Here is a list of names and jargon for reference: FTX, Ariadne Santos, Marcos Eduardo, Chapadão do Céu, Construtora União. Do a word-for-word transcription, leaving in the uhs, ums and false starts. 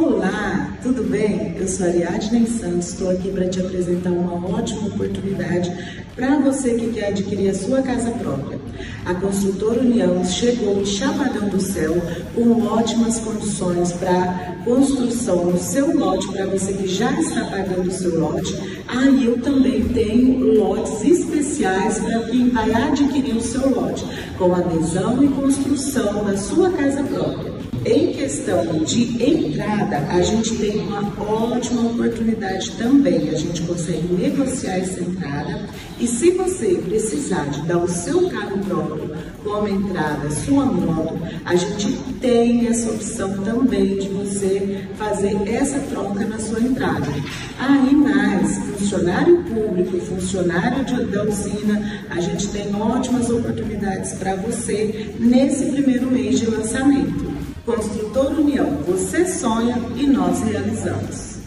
Olá, tudo bem? Eu sou a Ariadne Santos, estou aqui para te apresentar uma ótima oportunidade para você que quer adquirir a sua casa própria. A Construtora União chegou em Chapadão do Céu com ótimas condições para construção no seu lote, para você que já está pagando o seu lote. Aí eu também tenho lotes especiais para quem vai adquirir o seu lote, com adesão e construção da sua casa própria. Em questão de entrada, a gente tem uma ótima oportunidade também, a gente consegue negociar essa entrada e se você precisar de dar o seu carro próprio como entrada, sua moto, a gente tem essa opção também de você fazer essa troca na sua entrada. Aí mais, funcionário público, funcionário de, da usina, a gente tem ótimas oportunidades para você nesse primeiro mês de lançamento. Construtora União, você sonha e nós realizamos.